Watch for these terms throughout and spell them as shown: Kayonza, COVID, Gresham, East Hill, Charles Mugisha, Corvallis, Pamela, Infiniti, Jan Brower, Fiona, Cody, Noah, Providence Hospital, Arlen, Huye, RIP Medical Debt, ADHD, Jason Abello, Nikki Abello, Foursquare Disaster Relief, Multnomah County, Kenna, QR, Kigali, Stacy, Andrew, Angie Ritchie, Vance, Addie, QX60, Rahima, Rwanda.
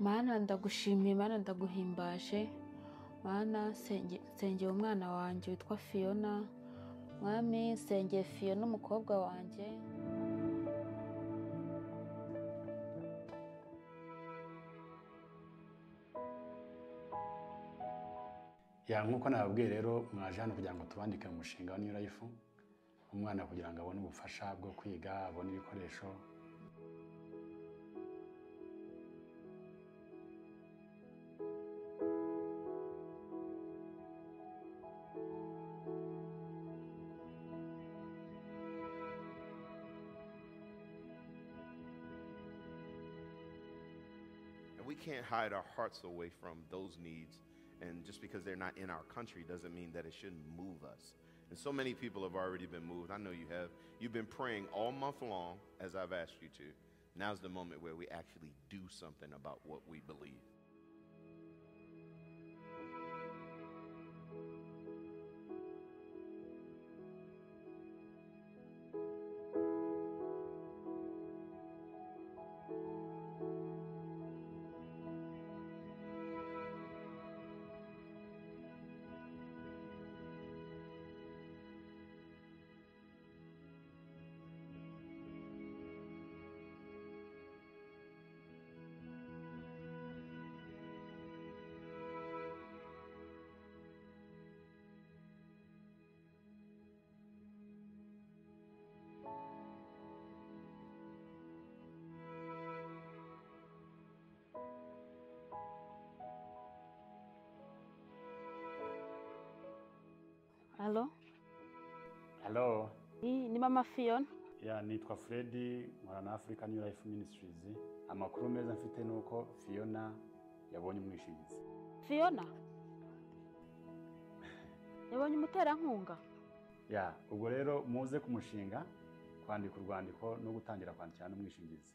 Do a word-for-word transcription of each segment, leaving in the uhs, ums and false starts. Mana ndagushimiye, mana ndaguhimbaje, mana nsengeye umwana wanjye witwa Fiona, mwami nsengeye Fiona umukobwa wanjye. Ya nkuko nababwiye rero mwaje hano kugira ngo tubandike mu mushinga wa New Life, umwana kugira ngo abone ubufasha bwo kwiga, abone ibikoresho. Can't hide our hearts away from those needs, and just because they're not in our country doesn't mean that it shouldn't move us. And so many people have already been moved. I know you have. You've been praying all month long, as I've asked you to. Now's the moment where we actually do something about what we believe. Hello. Hello. Ni, ni mama Fiona. Ya, nitwa Freddy, mwana na Africa New Life Ministries. Amakuru meza mfite nuko Fiona yabonye umwishingizi. Fiona? Yabonye umuterankunga? Ya, ubwo rero muze kumushinga, kwandika urwandiko no gutangira kwandikana umwishingizi.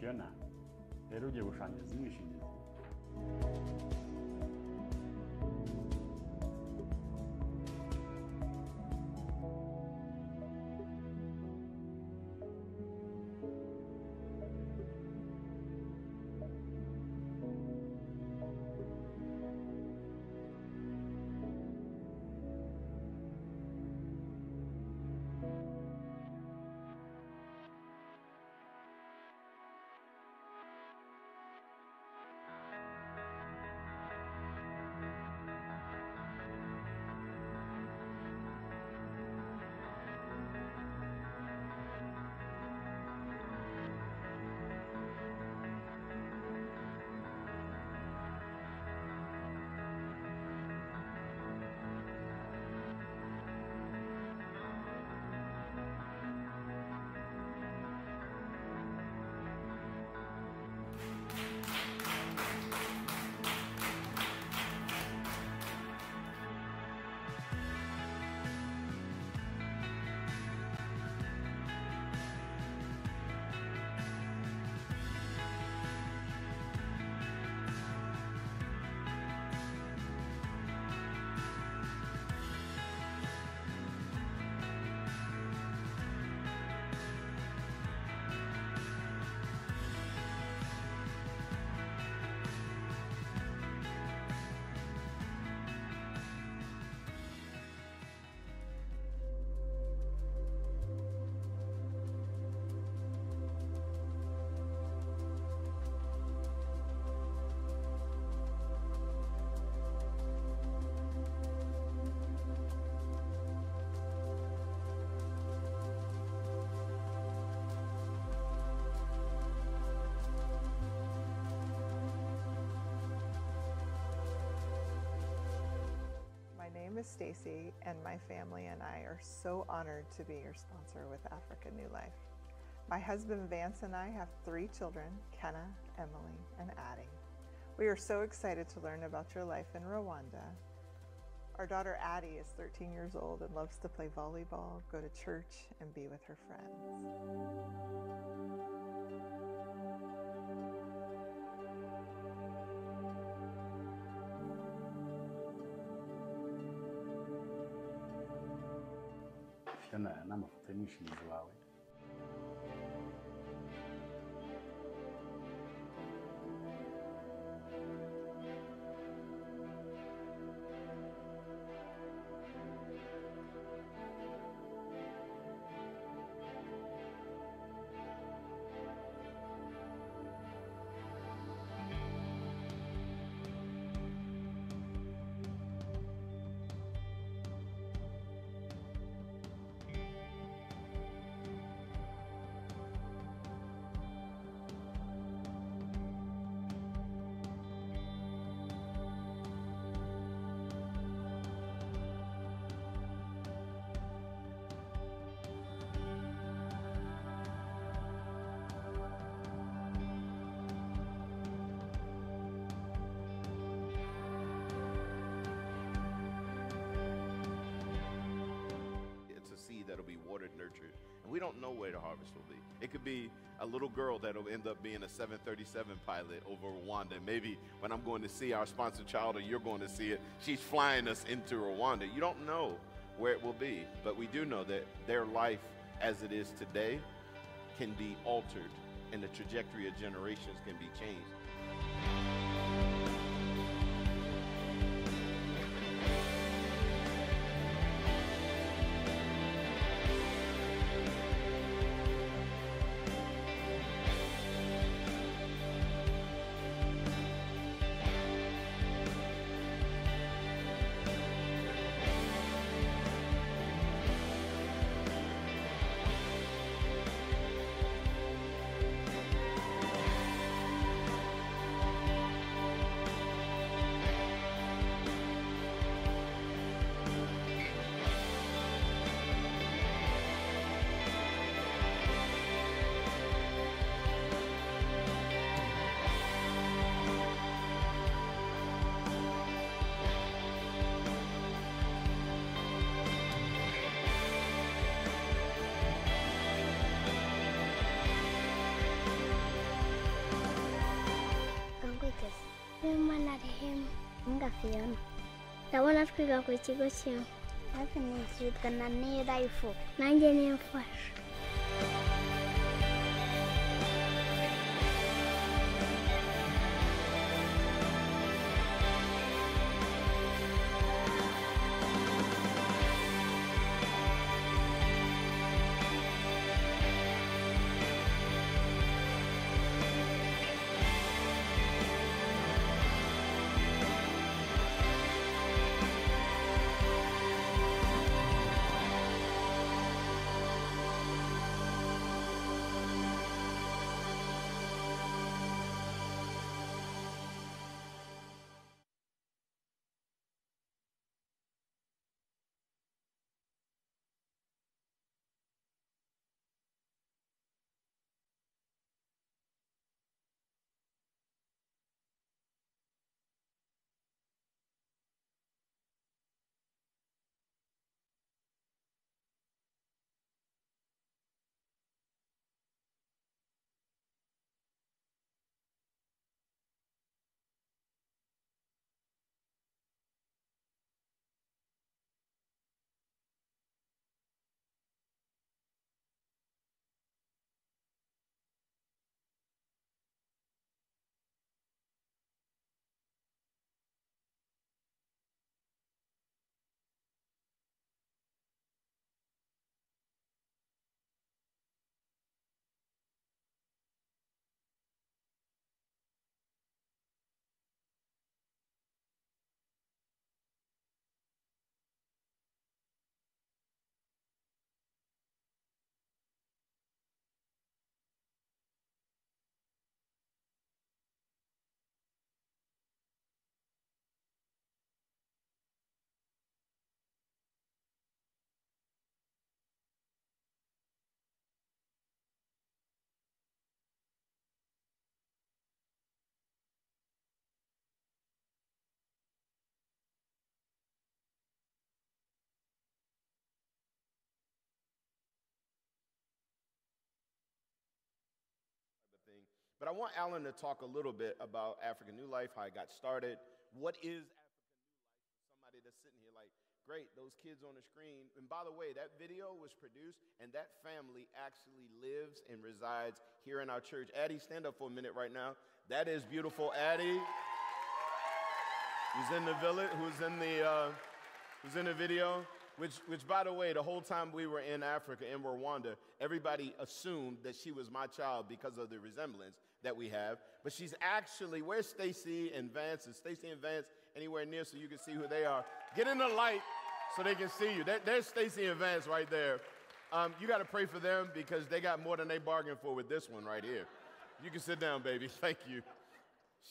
Fiona, rero ugiye gushanyiriza umwishingizi. is Stacy, and my family and I are so honored to be your sponsor with Africa New Life. My husband Vance and I have three children, Kenna, Emily, and Addie. We are so excited to learn about your life in Rwanda. Our daughter Addie is thirteen years old and loves to play volleyball, go to church, and be with her friends. That'll be watered, nurtured, and we don't know where the harvest will be. It could be a little girl that'll end up being a seven thirty-seven pilot over Rwanda. Maybe when I'm going to see our sponsored child, or you're going to see it, she's flying us into Rwanda. You don't know where it will be, but we do know that their life as it is today can be altered, and the trajectory of generations can be changed. Fiona, ndabona twiga ku kigo cy'imwe hafi n'izitana nera ifu nanjye nimfasha. But I want Alan to talk a little bit about Africa New Life, how I got started. What is Africa New Life for somebody that's sitting here like, great, those kids on the screen. And by the way, that video was produced, and that family actually lives and resides here in our church. Addie, stand up for a minute right now. That is beautiful. Addie, who's in the village, who's in the, uh, who's in the video. Which, which, by the way, the whole time we were in Africa, in Rwanda, everybody assumed that she was my child because of the resemblance that we have. But she's actually, where's Stacy and Vance? Is Stacy and Vance anywhere near so you can see who they are? Get in the light so they can see you. There, there's Stacy and Vance right there. Um, you got to pray for them because they got more than they bargained for with this one right here. You can sit down, baby. Thank you.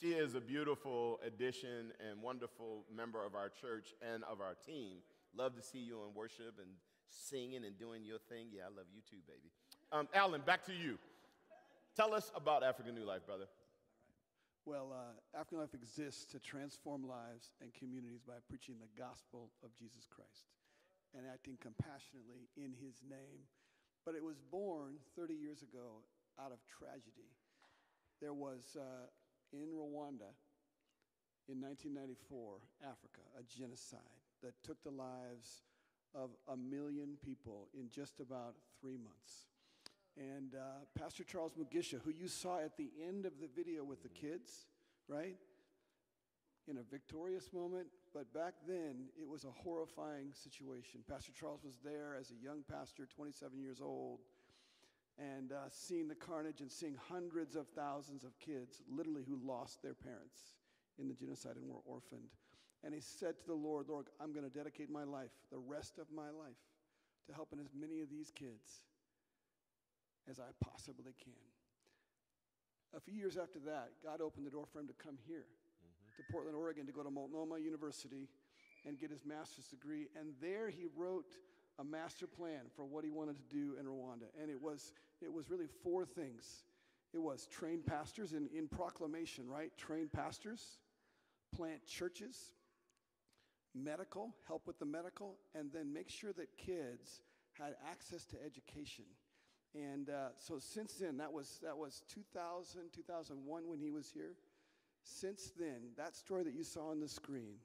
She is a beautiful addition and wonderful member of our church and of our team. Love to see you in worship and singing and doing your thing. Yeah, I love you too, baby. Um, Alan, back to you. Tell us about Africa New Life, brother. All right. Well, uh, Africa New Life exists to transform lives and communities by preaching the gospel of Jesus Christ and acting compassionately in his name. But it was born thirty years ago out of tragedy. There was, uh, in Rwanda, in nineteen ninety-four, Africa, a genocide that took the lives of a million people in just about three months. And uh, Pastor Charles Mugisha, who you saw at the end of the video with the kids, right? In a victorious moment, but back then it was a horrifying situation. Pastor Charles was there as a young pastor, twenty-seven years old, and uh, seeing the carnage and seeing hundreds of thousands of kids literally who lost their parents in the genocide and were orphaned. And he said to the Lord, Lord, I'm going to dedicate my life, the rest of my life, to helping as many of these kids as I possibly can. A few years after that, God opened the door for him to come here mm-hmm. to Portland, Oregon, to go to Multnomah University and get his master's degree. And there he wrote a master plan for what he wanted to do in Rwanda. And it was, it was really four things. It was train pastors in, in proclamation, right? Train pastors, plant churches, medical, help with the medical, and then make sure that kids had access to education. And uh, so since then, that was, that was two thousand, two thousand one when he was here. Since then, that story that you saw on the screen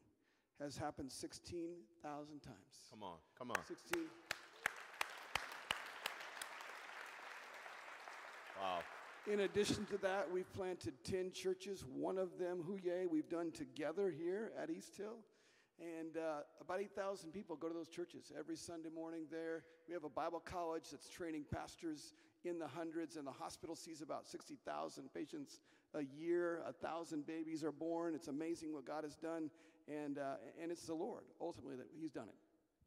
has happened sixteen thousand times. Come on, come on. sixteen. Wow. In addition to that, we've planted ten churches, one of them, Huye, we've done together here at East Hill. And uh, about eight thousand people go to those churches every Sunday morning there. We have a Bible college that's training pastors in the hundreds, and the hospital sees about sixty thousand patients a year. A thousand babies are born. It's amazing what God has done, and uh, and it's the Lord, ultimately, that he's done it.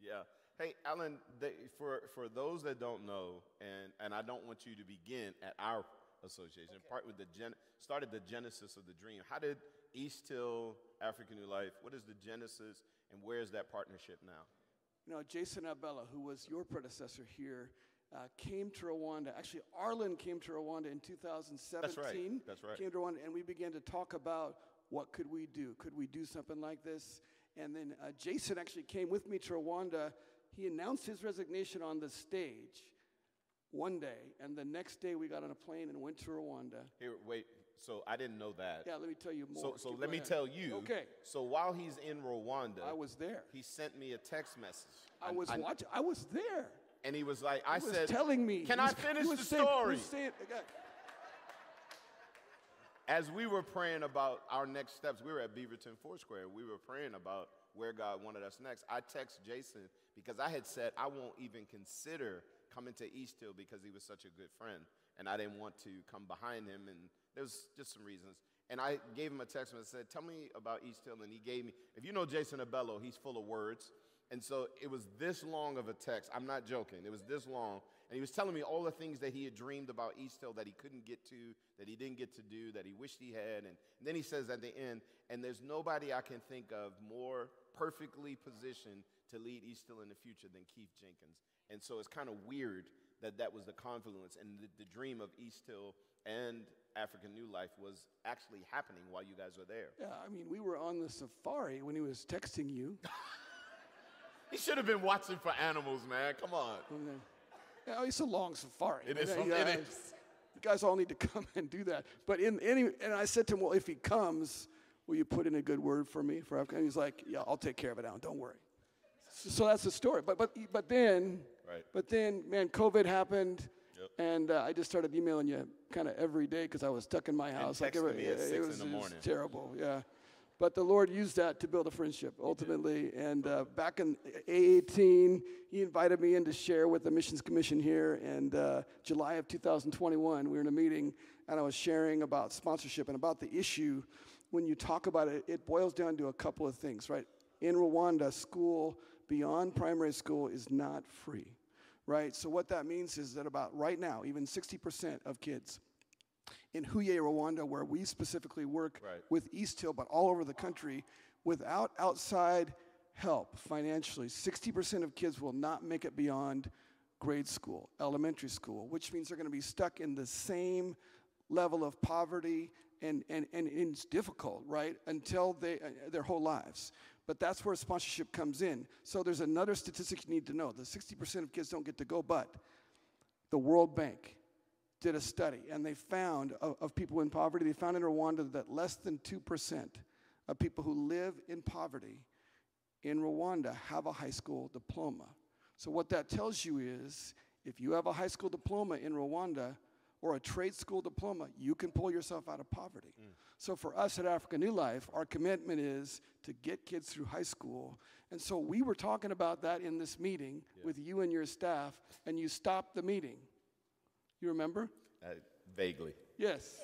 Yeah. Hey, Alan, they, for, for those that don't know, and, and I don't want you to begin at our association, okay. part with the gen started the genesis of the dream. How did East Hill, Africa New Life, what is the genesis, and where is that partnership now? You know, Jason Abello, who was your predecessor here, uh, came to Rwanda. Actually, Arlen came to Rwanda in two thousand seventeen. That's right. That's right. Came to Rwanda, and we began to talk about what could we do? Could we do something like this? And then uh, Jason actually came with me to Rwanda. He announced his resignation on the stage one day, and the next day we got on a plane and went to Rwanda. Here, wait. So I didn't know that. Yeah, let me tell you more. So, so let me tell you. Okay. So while he's in Rwanda, I was there. He sent me a text message. I, I was I, watching. I was there. And he was like, he I was said, telling me. Can I finish the story? As we were praying about our next steps, we were at Beaverton Foursquare. We were praying about where God wanted us next. I text Jason because I had said I won't even consider coming to East Hill because he was such a good friend, and I didn't want to come behind him and. There's just some reasons. And I gave him a text and I said, tell me about East Hill. And he gave me, if you know Jason Abello, he's full of words. And so it was this long of a text. I'm not joking. It was this long. And he was telling me all the things that he had dreamed about East Hill that he couldn't get to, that he didn't get to do, that he wished he had. And, and then he says at the end, and there's nobody I can think of more perfectly positioned to lead East Hill in the future than Keith Jenkins. And so it's kind of weird that that was the confluence. And the, the dream of East Hill and African New Life was actually happening while you guys were there. Yeah, I mean, we were on the safari when he was texting you. He should have been watching for animals, man. Come on. Okay. Yeah, it's a long safari. It is. Yeah, it yeah, is. you guys all need to come and do that. But in any, and I said to him, well, if he comes, will you put in a good word for me for Africa? And he's like, yeah, I'll take care of it now. Don't worry. So that's the story. But but but then, right. but then, man, COVID happened, yep. and uh, I just started emailing you kind of every day because I was stuck in my house. And texting like, me at six it was, in the morning. It was terrible, yeah. But the Lord used that to build a friendship, ultimately. And uh, back in A eighteen, he invited me in to share with the Missions Commission here. And uh, July of two thousand twenty-one, we were in a meeting, and I was sharing about sponsorship and about the issue. When you talk about it, it boils down to a couple of things, right? In Rwanda, school beyond primary school is not free, right? So what that means is that about right now, even sixty percent of kids in Huye, Rwanda, where we specifically work right. with East Hill, but all over the country, without outside help financially, sixty percent of kids will not make it beyond grade school, elementary school, which means they're going to be stuck in the same level of poverty, and, and, and it's difficult, right, until they uh, their whole lives. But that's where sponsorship comes in. So there's another statistic you need to know. The sixty percent of kids don't get to go, but the World Bank did a study, and they found, of, of people in poverty, they found in Rwanda that less than two percent of people who live in poverty in Rwanda have a high school diploma. So what that tells you is, if you have a high school diploma in Rwanda, or a trade school diploma, you can pull yourself out of poverty. Mm. So for us at Africa New Life, our commitment is to get kids through high school. And so we were talking about that in this meeting yeah. with you and your staff, and you stopped the meeting. You remember? Uh, vaguely. Yes.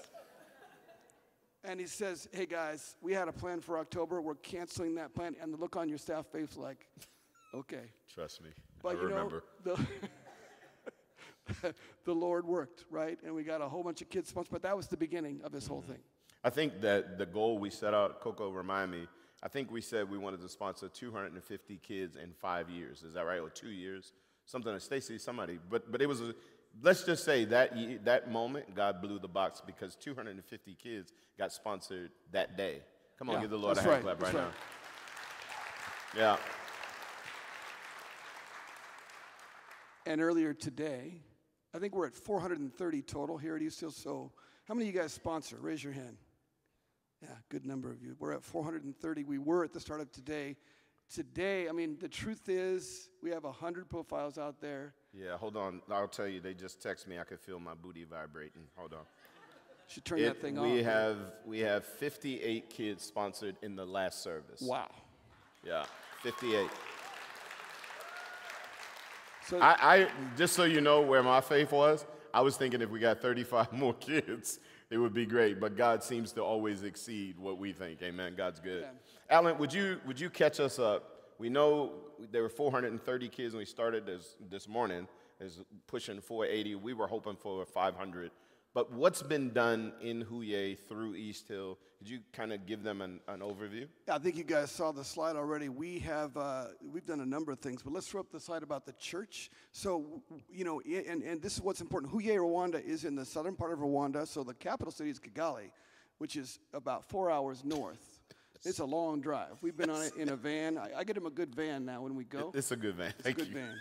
And he says, hey guys, we had a plan for October. We're canceling that plan. And the look on your staff face like, okay. Trust me, but I you remember. Know, the the Lord worked, right? And we got a whole bunch of kids sponsored, but that was the beginning of this mm-hmm. whole thing. I think that the goal we set out, Coco, remind me, I think we said we wanted to sponsor two hundred fifty kids in five years. Is that right? Or two years? Something like Stacy, somebody. But but it was, a, let's just say that that moment, God blew the box because two hundred fifty kids got sponsored that day. Come on, yeah, give the Lord a hand right, clap right, right now. Yeah. And earlier today, I think we're at four hundred thirty total here at East Hill. So how many of you guys sponsor? Raise your hand. Yeah, good number of you. We're at four hundred thirty. We were at the start of today. Today, I mean, the truth is we have one hundred profiles out there. Yeah, hold on. I'll tell you, they just text me. I could feel my booty vibrating. Hold on. You should turn it, that thing we on. Have, we have fifty-eight kids sponsored in the last service. Wow. Yeah, fifty-eight. So I, I, just so you know where my faith was, I was thinking if we got thirty-five more kids, it would be great. But God seems to always exceed what we think. Amen. God's good. Amen. Alan, would you would you catch us up? We know there were four hundred thirty kids when we started this, this morning. It's pushing four eighty. We were hoping for five hundred. But what's been done in Huye through East Hill? Could you kind of give them an, an overview? Yeah, I think you guys saw the slide already. We have, uh, we've done a number of things, but let's throw up the slide about the church. So, you know, and, and this is what's important. Huye, Rwanda is in the southern part of Rwanda, so the capital city is Kigali, which is about four hours north. It's a long drive. We've been on it in a van. I, I get him a good van now when we go. It's a good van. It's Thank a good you. van.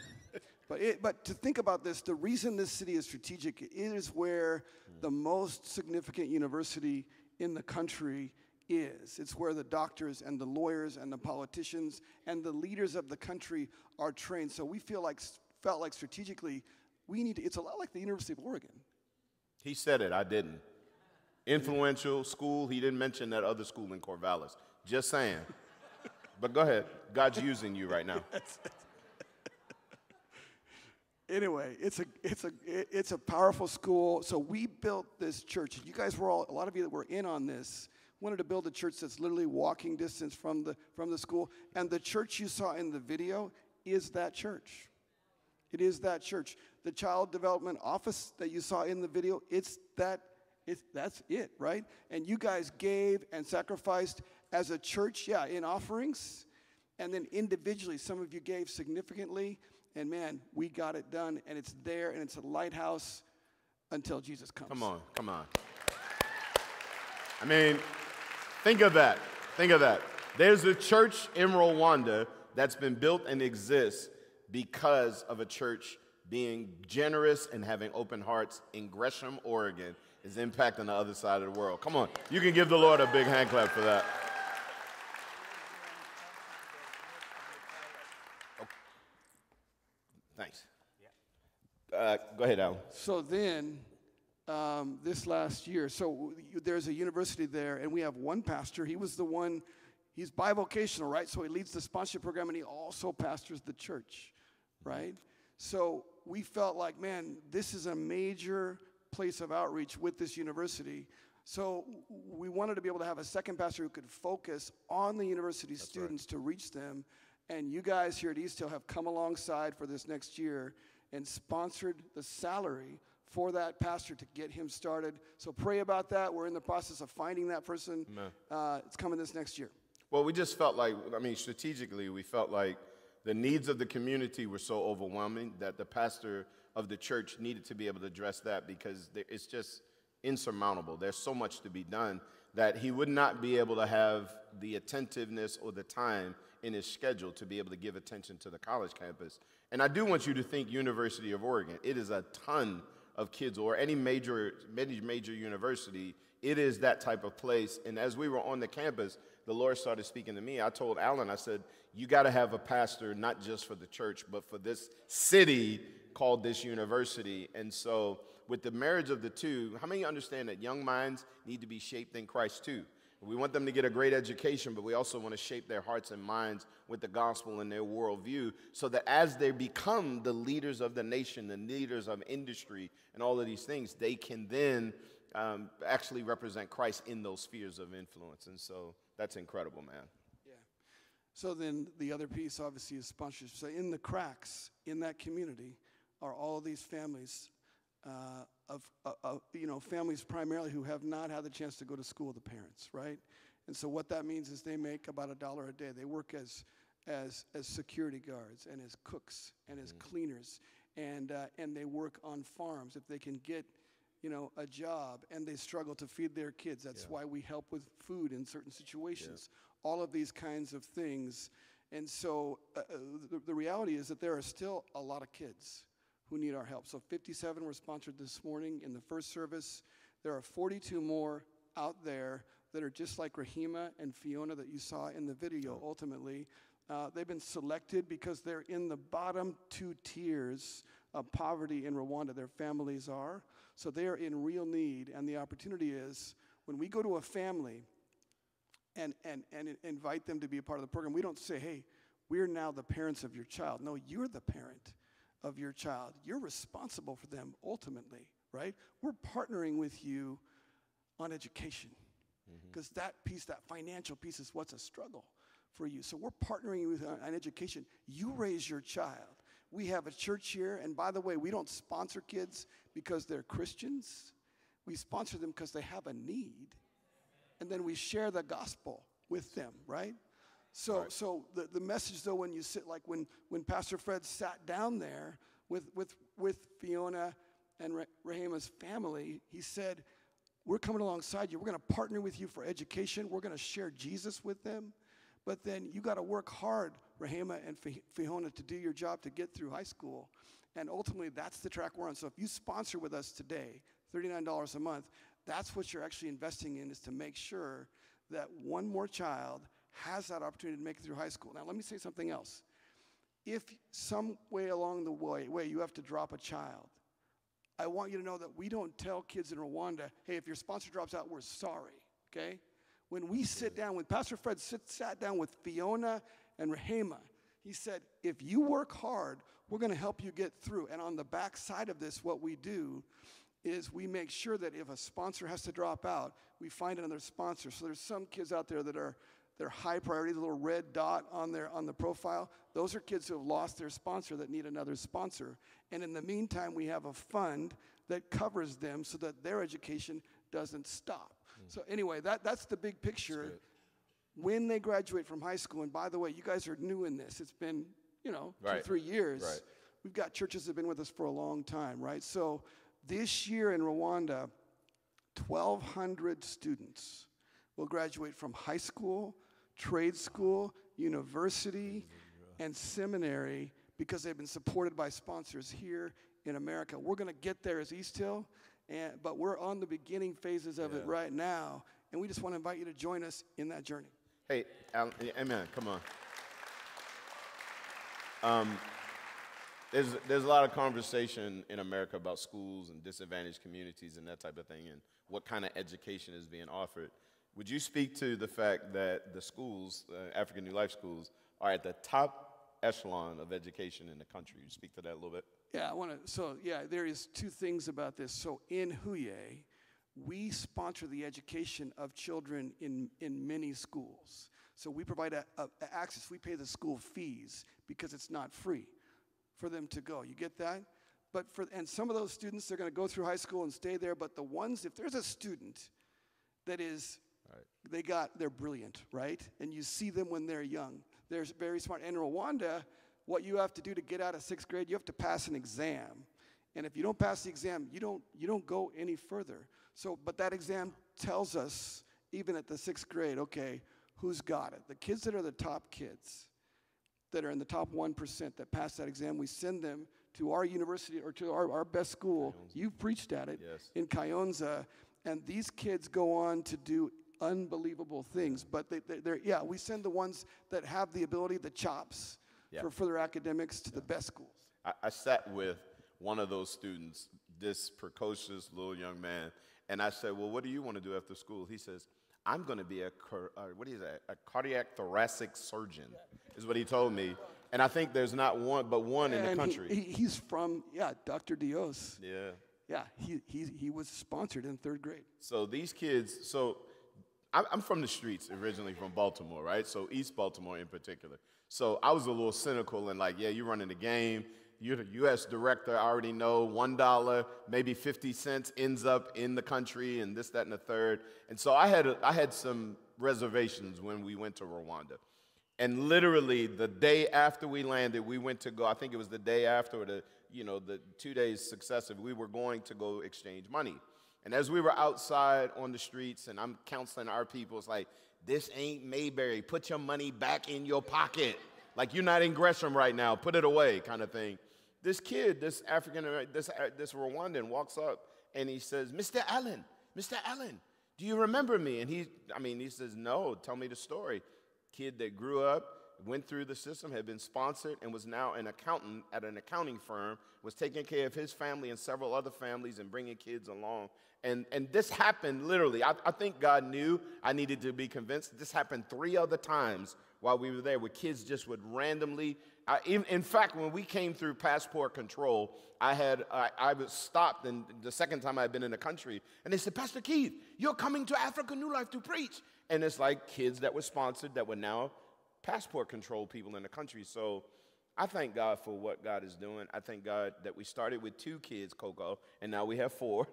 But, it, but to think about this, the reason this city is strategic, it is where the most significant university in the country is. It's where the doctors and the lawyers and the politicians and the leaders of the country are trained. So we feel like, felt like strategically, we need to, it's a lot like the University of Oregon. He said it, I didn't. Influential school, he didn't mention that other school in Corvallis. Just saying. But go ahead, God's using you right now. Yes. Anyway, it's a it's a it's a powerful school. So we built this church. You guys were all a lot of you that were in on this wanted to build a church that's literally walking distance from the from the school. And the church you saw in the video is that church. It is that church. The child development office that you saw in the video, it's that it's that's it, right? And you guys gave and sacrificed as a church, yeah, in offerings, and then individually, some of you gave significantly. And man, we got it done, and it's there, and it's a lighthouse until Jesus comes. Come on, come on. I mean, think of that. Think of that. There's a church in Rwanda that's been built and exists because of a church being generous and having open hearts in Gresham, Oregon, is impact on the other side of the world. Come on, you can give the Lord a big hand clap for that. Oh. Thanks. Uh, go ahead, Alan. So then, um, this last year, so there's a university there, and we have one pastor. He was the one, he's bivocational, right? So he leads the sponsorship program, and he also pastors the church, right? So we felt like, man, this is a major place of outreach with this university. So we wanted to be able to have a second pastor who could focus on the university That's students right. to reach them. And you guys here at East Hill have come alongside for this next year and sponsored the salary for that pastor to get him started. So pray about that. We're in the process of finding that person. Uh, it's coming this next year. Well, we just felt like, I mean, strategically, we felt like the needs of the community were so overwhelming that the pastor of the church needed to be able to address that, because it's just insurmountable. There's so much to be done that he would not be able to have the attentiveness or the time in his schedule to be able to give attention to the college campus. And I do want you to think University of Oregon. It is a ton of kids, or any major, many major university. It is that type of place. And as we were on the campus, the Lord started speaking to me. I told Alan, I said, you got to have a pastor not just for the church, but for this city called this university. And so with the marriage of the two, how many understand that young minds need to be shaped in Christ too? We want them to get a great education, but we also want to shape their hearts and minds with the gospel and their worldview, so that as they become the leaders of the nation, the leaders of industry, and all of these things, they can then um, actually represent Christ in those spheres of influence. And so that's incredible, man. Yeah. So then the other piece, obviously, is sponsorship. So in the cracks in that community are all of these families, Uh, of, uh, of, you know, families primarily who have not had the chance to go to school, the parents, right? And so what that means is they make about a dollar a day. They work as, as, as security guards and as cooks and as cleaners, and, uh, and they work on farms if they can get, you know, a job, and they struggle to feed their kids. That's yeah. why we help with food in certain situations, yeah. all of these kinds of things. And so uh, the, the reality is that there are still a lot of kids who need our help. So fifty-seven were sponsored this morning in the first service. There are forty-two more out there that are just like Rahima and Fiona that you saw in the video. Oh. Ultimately, uh, they've been selected because they're in the bottom two tiers of poverty in Rwanda. Their families are. So they are in real need. And the opportunity is, when we go to a family and, and, and invite them to be a part of the program, we don't say, hey, we're now the parents of your child. No, you're the parent of your child. You're responsible for them ultimately, right? We're partnering with you on education, because mm-hmm. that piece, that financial piece, is what's a struggle for you. So we're partnering with uh, on education. You raise your child. We have a church here, and by the way, we don't sponsor kids because they're Christians. We sponsor them because they have a need, and then we share the gospel with them, right? So, right. so the, the message, though, when you sit, like when, when Pastor Fred sat down there with, with, with Fiona and Re- Rahima's family, he said, we're coming alongside you. We're going to partner with you for education. We're going to share Jesus with them. But then you got to work hard, Rahima and Fi- Fiona, to do your job to get through high school. And ultimately, that's the track we're on. So if you sponsor with us today, thirty-nine dollars a month, that's what you're actually investing in, is to make sure that one more child has that opportunity to make it through high school. Now, let me say something else. If some way along the way, way you have to drop a child, I want you to know that we don't tell kids in Rwanda, hey, if your sponsor drops out, we're sorry, okay? When we sit down, when Pastor Fred sit, sat down with Fiona and Rahima, he said, if you work hard, we're going to help you get through. And on the back side of this, what we do is we make sure that if a sponsor has to drop out, we find another sponsor. So there's some kids out there that are They're high priority, the little red dot on their on the profile. Those are kids who have lost their sponsor that need another sponsor. And in the meantime, we have a fund that covers them so that their education doesn't stop. Mm. So anyway, that, that's the big picture. When they graduate from high school, and by the way, you guys are new in this. It's been, you know, right. two, three years. Right. We've got churches that have been with us for a long time, right? So this year in Rwanda, twelve hundred students will graduate from high school, trade school, university, and seminary because they've been supported by sponsors here in America. We're going to get there as East Hill, and, but we're on the beginning phases of yeah. it right now, and we just want to invite you to join us in that journey. Hey, Al, amen, come on. Um, there's, there's a lot of conversation in America about schools and disadvantaged communities and that type of thing and what kind of education is being offered. Would you speak to the fact that the schools, uh, Africa New Life schools, are at the top echelon of education in the country? Would you speak to that a little bit? Yeah, I want to, so yeah, there is two things about this. So in Huye, we sponsor the education of children in, in many schools. So we provide a, a, a access, we pay the school fees because it's not free for them to go. You get that? But for, and some of those students, they're gonna go through high school and stay there, but the ones, if there's a student that is, right. they got, they're brilliant, right? And you see them when they're young. They're very smart. And in Rwanda, what you have to do to get out of sixth grade, you have to pass an exam. And if you don't pass the exam, you don't, you don't go any further. So, but that exam tells us, even at the sixth grade, okay, who's got it? The kids that are the top kids, that are in the top one percent that pass that exam, we send them to our university or to our, our best school. Kayonza. You've preached at it yes. in Kayonza. And these kids go on to do unbelievable things. But they, they, they're, yeah, we send the ones that have the ability, the chops yeah. for, for their academics to yeah. the best schools. I, I sat with one of those students, this precocious little young man, and I said, well, what do you want to do after school? He says, I'm going to be a, uh, what is that? A cardiac thoracic surgeon, is what he told me. And I think there's not one, but one and in the country. He, he, he's from, yeah, Doctor Dios. Yeah. Yeah, he, he, he was sponsored in third grade. So these kids, so I'm, I'm from the streets originally from Baltimore, right? So East Baltimore in particular. So I was a little cynical and like, yeah, you're running the game. You're the U S director, I already know, one dollar, maybe fifty cents ends up in the country and this, that, and the third. And so I had, a, I had some reservations when we went to Rwanda. And literally the day after we landed, we went to go, I think it was the day after, or the, you know, the two days successive, we were going to go exchange money. And as we were outside on the streets and I'm counseling our people, it's like, this ain't Mayberry, put your money back in your pocket. Like you're not in Gresham right now, put it away kind of thing. This kid, this African, this, this Rwandan walks up and he says, Mister Allen, Mister Allen, do you remember me? And he, I mean, he says, no, tell me the story. Kid that grew up, went through the system, had been sponsored and was now an accountant at an accounting firm, was taking care of his family and several other families and bringing kids along. And, and this happened literally. I, I think God knew I needed to be convinced. This happened three other times while we were there where kids just would randomly, I, in, in fact, when we came through passport control, I had I, I was stopped, and the second time I had been in the country, and they said, Pastor Keith, you're coming to Africa New Life to preach. And it's like kids that were sponsored that were now passport control people in the country. So I thank God for what God is doing. I thank God that we started with two kids, Coco, and now we have four,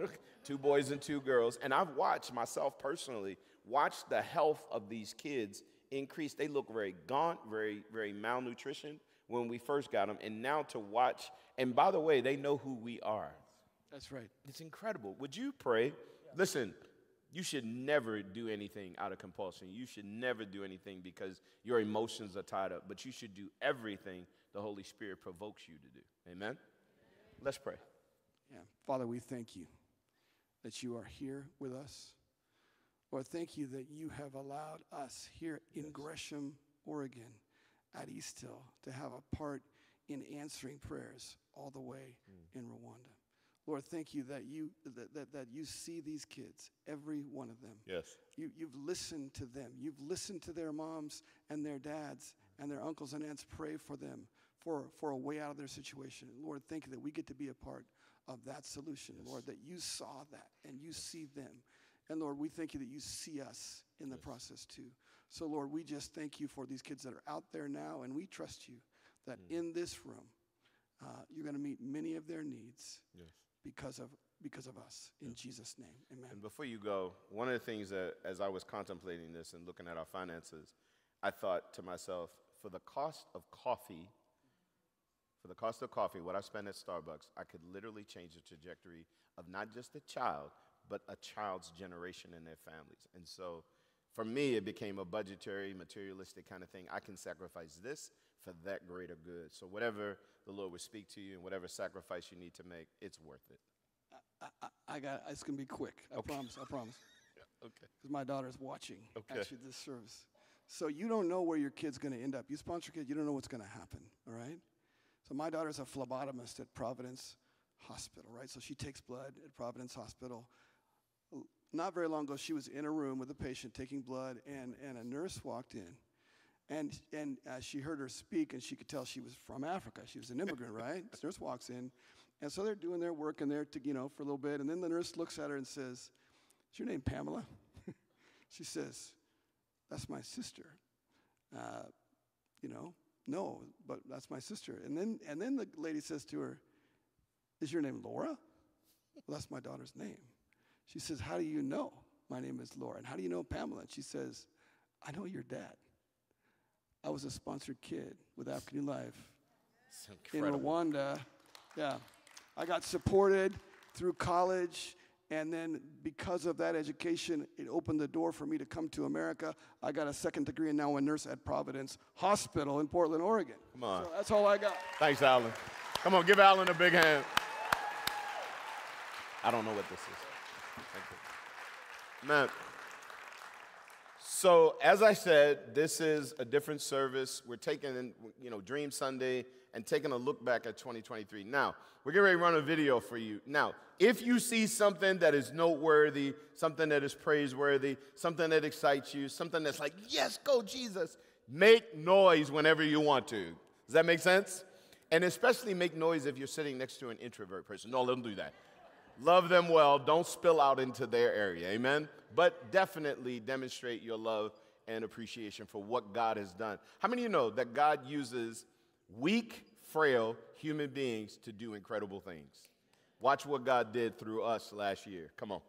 two boys and two girls. And I've watched myself personally watch the health of these kids increase. They look very gaunt, very, very malnutrition when we first got them, and now to watch, and by the way, they know who we are. That's right. It's incredible. Would you pray? Yeah. Listen, you should never do anything out of compulsion. You should never do anything because your emotions are tied up, but you should do everything the Holy Spirit provokes you to do. Amen? Amen. Let's pray. Yeah. Father, we thank you that you are here with us. Lord, thank you that you have allowed us here yes. in Gresham, Oregon, at East Hill to have a part in answering prayers all the way mm. in Rwanda. Lord, thank you that you that, that, that you see these kids, every one of them. Yes. You, you've listened to them. You've listened to their moms and their dads and their uncles and aunts pray for them for, for a way out of their situation. Lord, thank you that we get to be a part of that solution, yes. Lord, that you saw that and you yes. see them. And Lord, we thank you that you see us in the yes. process too. So, Lord, we just thank you for these kids that are out there now, and we trust you that mm. in this room, uh, you're going to meet many of their needs yes. because of because of us. In yes. Jesus' name, amen. And before you go, one of the things that, as I was contemplating this and looking at our finances, I thought to myself, for the cost of coffee, for the cost of coffee, what I spend at Starbucks, I could literally change the trajectory of not just a child, but a child's generation and their families. And so For me, it became a budgetary, materialistic kind of thing. I can sacrifice this for that greater good. So whatever the Lord would speak to you and whatever sacrifice you need to make, it's worth it. I, I, I got it. It's going to be quick. I okay. promise. I promise. Yeah, okay. Because my daughter's watching okay. actually this service. So you don't know where your kid's going to end up. You sponsor a kid, you don't know what's going to happen, all right? So my daughter's a phlebotomist at Providence Hospital, right? So she takes blood at Providence Hospital. Not very long ago, she was in a room with a patient taking blood, and, and a nurse walked in. And, and uh, she heard her speak, and she could tell she was from Africa. She was an immigrant, right? This nurse walks in. And so they're doing their work in there to, you know, for a little bit. And then the nurse looks at her and says, "Is your name Pamela?" She says, "That's my sister." Uh, you know, "No, but that's my sister." And then, and then the lady says to her, "Is your name Laura?" "Well, that's my daughter's name." She says, "How do you know my name is Laura? And how do you know Pamela?" And she says, "I know your dad. I was a sponsored kid with Africa New Life in Rwanda. Yeah, I got supported through college. And then because of that education, it opened the door for me to come to America. I got a second degree and now a nurse at Providence Hospital in Portland, Oregon." Come on. So that's all I got. Thanks, Arlen. Come on, give Arlen a big hand. I don't know what this is. Thank you. Man. So as I said, this is a different service. We're taking, you know, Dream Sunday and taking a look back at twenty twenty-three. Now, we're getting ready to run a video for you. Now, if you see something that is noteworthy, something that is praiseworthy, something that excites you, something that's like, yes, go Jesus, make noise whenever you want to. Does that make sense? And especially make noise if you're sitting next to an introvert person. No, let them do that. Love them well. Don't spill out into their area, amen? But definitely demonstrate your love and appreciation for what God has done. How many of you know that God uses weak, frail human beings to do incredible things? Watch what God did through us last year. Come on.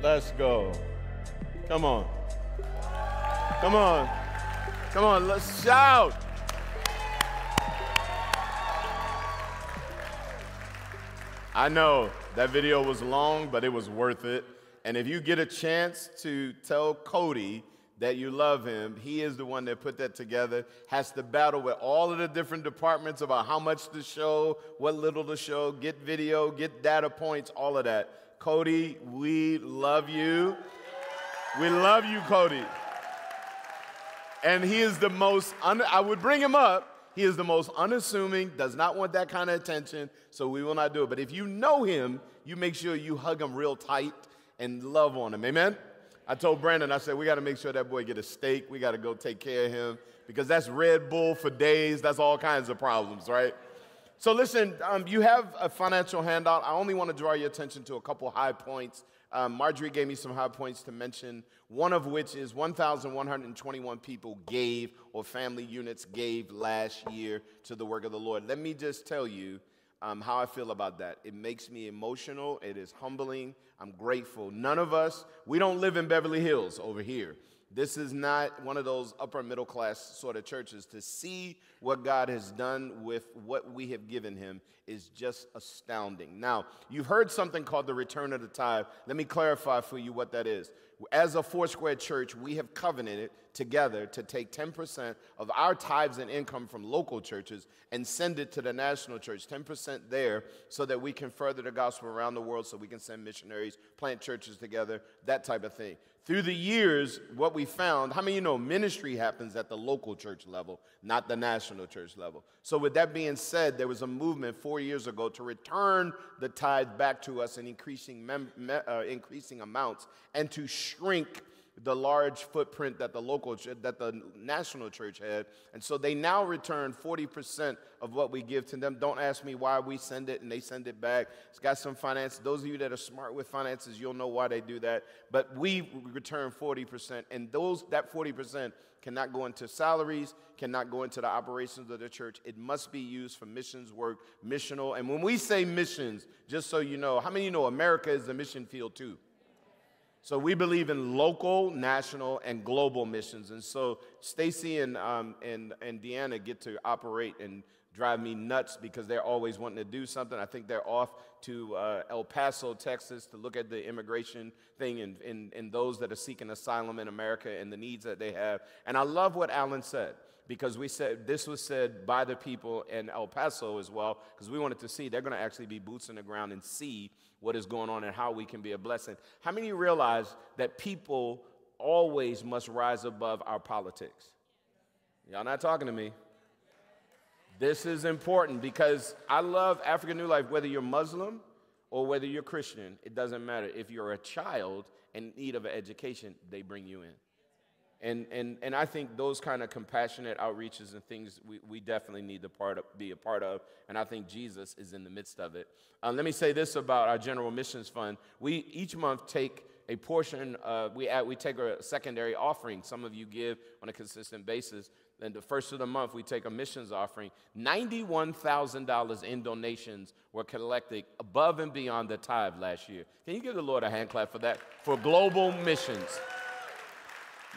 Let's go. Come on. Come on. Come on, let's shout. I know that video was long, but it was worth it. And if you get a chance to tell Cody that you love him, he is the one that put that together, has to battle with all of the different departments about how much to show, what little to show, get video, get data points, all of that. Cody, we love you. We love you, Cody. And he is the most, un I would bring him up, he is the most unassuming, does not want that kind of attention, so we will not do it. But if you know him, you make sure you hug him real tight and love on him, amen? I told Brandon, I said, we got to make sure that boy get a steak. We got to go take care of him because that's Red Bull for days. That's all kinds of problems, right? So listen, um, you have a financial handout. I only want to draw your attention to a couple high points. Um, Marjorie gave me some high points to mention, one of which is one thousand one hundred twenty-one people gave or family units gave last year to the work of the Lord. Let me just tell you um, how I feel about that. It makes me emotional. It is humbling. I'm grateful. None of us, we don't live in Beverly Hills over here. This is not one of those upper middle class sort of churches. To see what God has done with what we have given him is just astounding. Now, you've heard something called the return of the tithe. Let me clarify for you what that is. As a Foursquare church, we have covenanted together to take ten percent of our tithes and income from local churches and send it to the national church, ten percent there, so that we can further the gospel around the world, so we can send missionaries, plant churches together, that type of thing. Through the years, what we found, how many of you know ministry happens at the local church level, not the national church level? So with that being said, there was a movement four years ago to return the tithe back to us in increasing, mem uh, increasing amounts, and to shrink the large footprint that the local that the national church had. And so they now return forty percent of what we give to them. Don't ask me why we send it and they send it back. It's got some finance. Those of you that are smart with finances, you'll know why they do that. But we return forty percent, and those that forty percent cannot go into salaries, cannot go into the operations of the church. It must be used for missions work, missional. And when we say missions, just so you know, how many of you know America is a mission field too? So we believe in local, national, and global missions. And so Stacy and, um, and, and Deanna get to operate and drive me nuts because they're always wanting to do something. I think they're off to uh, El Paso, Texas, to look at the immigration thing and, and, and those that are seeking asylum in America and the needs that they have. And I love what Alan said, because we said this was said by the people in El Paso as well, because we wanted to see. They're going to actually be boots on the ground and see what is going on and how we can be a blessing. How many realize that people always must rise above our politics? Y'all not talking to me. This is important because I love Africa New Life, whether you're Muslim or whether you're Christian, it doesn't matter. If you're a child in need of an education, they bring you in. And, and, and I think those kind of compassionate outreaches and things we, we definitely need to part of, be a part of, and I think Jesus is in the midst of it. Uh, let me say this about our General Missions Fund. We each month take a portion, uh, we, add, we take a secondary offering. Some of you give on a consistent basis. Then the first of the month, we take a missions offering. ninety-one thousand dollars in donations were collected above and beyond the tithe last year. Can you give the Lord a hand clap for that? For global missions.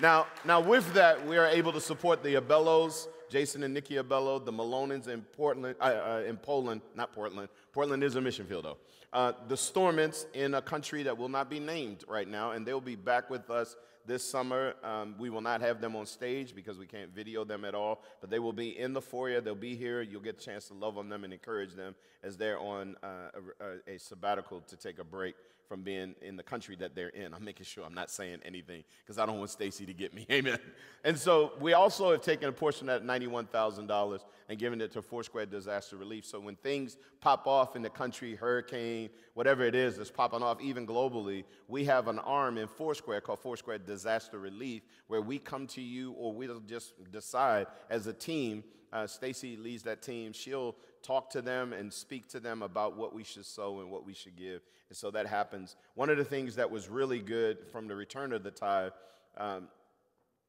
Now, now, with that, we are able to support the Abellos, Jason and Nikki Abello, the Malonins in Portland, uh, uh, in Poland, not Portland. Portland is a mission field, though. Uh, the Stormants in a country that will not be named right now, and they'll be back with us this summer. Um, we will not have them on stage because we can't video them at all, but they will be in the foyer. They'll be here. You'll get a chance to love on them and encourage them as they're on uh, a, a sabbatical to take a break from being in the country that they're in. I'm making sure I'm not saying anything because I don't want Stacy to get me, amen. And so we also have taken a portion of that ninety-one thousand dollars and given it to Foursquare Disaster Relief. So when things pop off in the country, hurricane, whatever it is that's popping off, even globally, we have an arm in Foursquare called Foursquare Disaster Relief where we come to you, or we'll just decide as a team. Uh, Stacy leads that team. She'll talk to them and speak to them about what we should sow and what we should give. And so that happens. One of the things that was really good from the return of the tithe, um,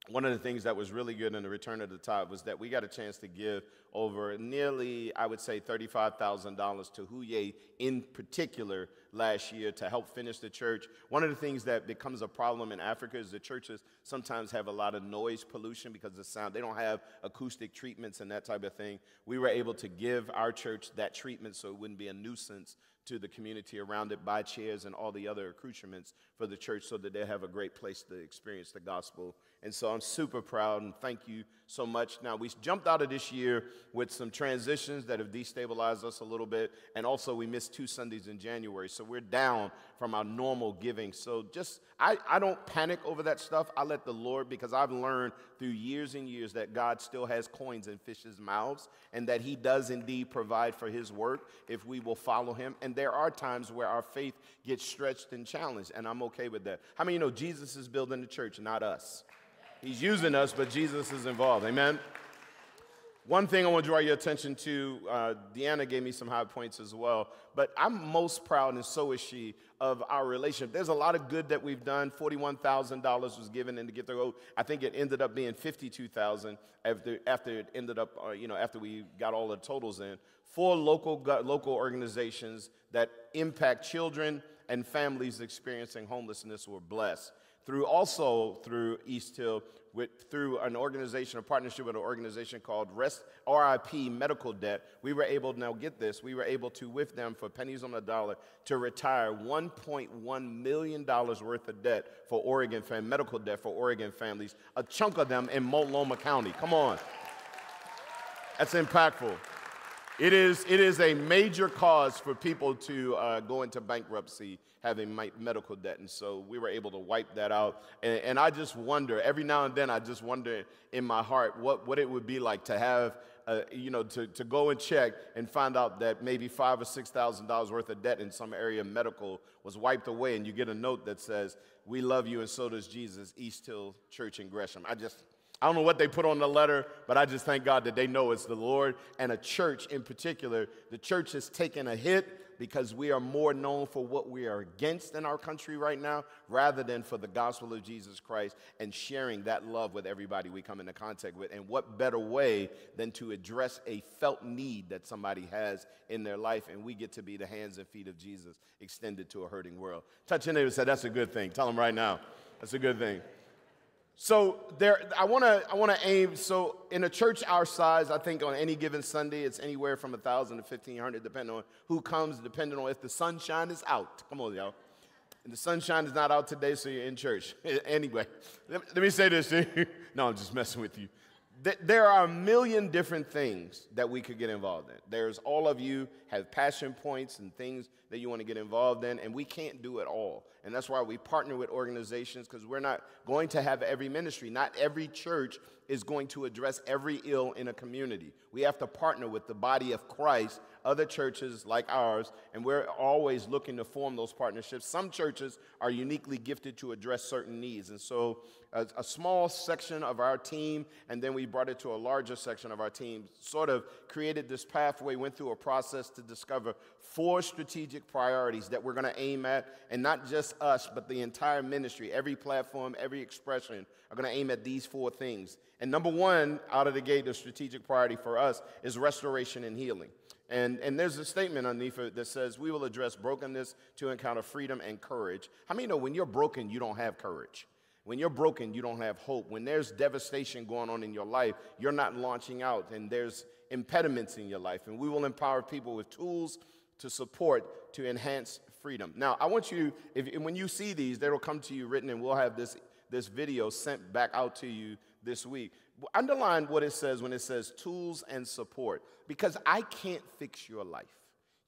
one of the things that was really good in the Return to the Tithe was that we got a chance to give over nearly, I would say, thirty-five thousand dollars to Huye in particular last year to help finish the church. One of the things that becomes a problem in Africa is the churches sometimes have a lot of noise pollution because of sound. They don't have acoustic treatments and that type of thing. We were able to give our church that treatment so it wouldn't be a nuisance to the community around it, by chairs and all the other accoutrements for the church so that they have a great place to experience the gospel. And so I'm super proud and thank you so much. Now, we jumped out of this year with some transitions that have destabilized us a little bit, and also we missed two Sundays in January, so we're down from our normal giving. So just, I, I don't panic over that stuff. I let the Lord, because I've learned through years and years that God still has coins in fishes' mouths and that he does indeed provide for his work if we will follow him. And there are times where our faith gets stretched and challenged, and I'm okay with that. How many of you know Jesus is building the church, not us? He's using us, but Jesus is involved. Amen? One thing I want to draw your attention to, uh, Deanna gave me some high points as well, but I'm most proud, and so is she, of our relationship. There's a lot of good that we've done. forty-one thousand dollars was given in the gift of gold. I think it ended up being fifty-two thousand dollars after, after it ended up, uh, you know, after we got all the totals in. Four local, local organizations that impact children and families experiencing homelessness were blessed. Through also through East Hill, with, through an organization, a partnership with an organization called R I P Medical Debt, we were able, now get this, we were able to, with them for pennies on the dollar, to retire one point one million dollars worth of debt for Oregon, medical debt for Oregon families, a chunk of them in Multnomah County. Come on. That's impactful. It is, it is a major cause for people to uh, go into bankruptcy having medical debt, and so we were able to wipe that out. And, and I just wonder, every now and then I just wonder in my heart what, what it would be like to have, uh, you know, to, to go and check and find out that maybe five thousand or six thousand dollars worth of debt in some area of medical was wiped away, and you get a note that says, "We love you and so does Jesus, East Hill Church in Gresham." I just... I don't know what they put on the letter, but I just thank God that they know it's the Lord and a church in particular. The church has taken a hit because we are more known for what we are against in our country right now rather than for the gospel of Jesus Christ and sharing that love with everybody we come into contact with. And what better way than to address a felt need that somebody has in their life, and we get to be the hands and feet of Jesus extended to a hurting world. Touch your neighbor and say, "That's a good thing." Tell them right now, that's a good thing. So there, I want to I want to aim, so in a church our size, I think on any given Sunday, it's anywhere from a thousand to fifteen hundred, depending on who comes, depending on if the sunshine is out. Come on, y'all. And the sunshine is not out today, so you're in church. Anyway, let me say this to you. No, I'm just messing with you. There are a million different things that we could get involved in. There's all of you have passion points and things that you want to get involved in, and we can't do it all. And that's why we partner with organizations, because we're not going to have every ministry. Not every church is going to address every ill in a community. We have to partner with the body of Christ, other churches like ours, and we're always looking to form those partnerships. Some churches are uniquely gifted to address certain needs, and so a, a small section of our team, and then we brought it to a larger section of our team, sort of created this pathway, went through a process to discover four strategic priorities that we're going to aim at, and not just us, but the entire ministry, every platform, every expression, are going to aim at these four things. And number one, out of the gate, the strategic priority for us is restoration and healing. And, and there's a statement underneath it that says, "We will address brokenness to encounter freedom and courage." How many know when you're broken, you don't have courage? When you're broken, you don't have hope. When there's devastation going on in your life, you're not launching out, and there's impediments in your life. And we will empower people with tools to support, to enhance freedom. Now, I want you, if, when you see these, they will come to you written, and we'll have this, this video sent back out to you this week. Underline what it says when it says tools and support, because I can't fix your life.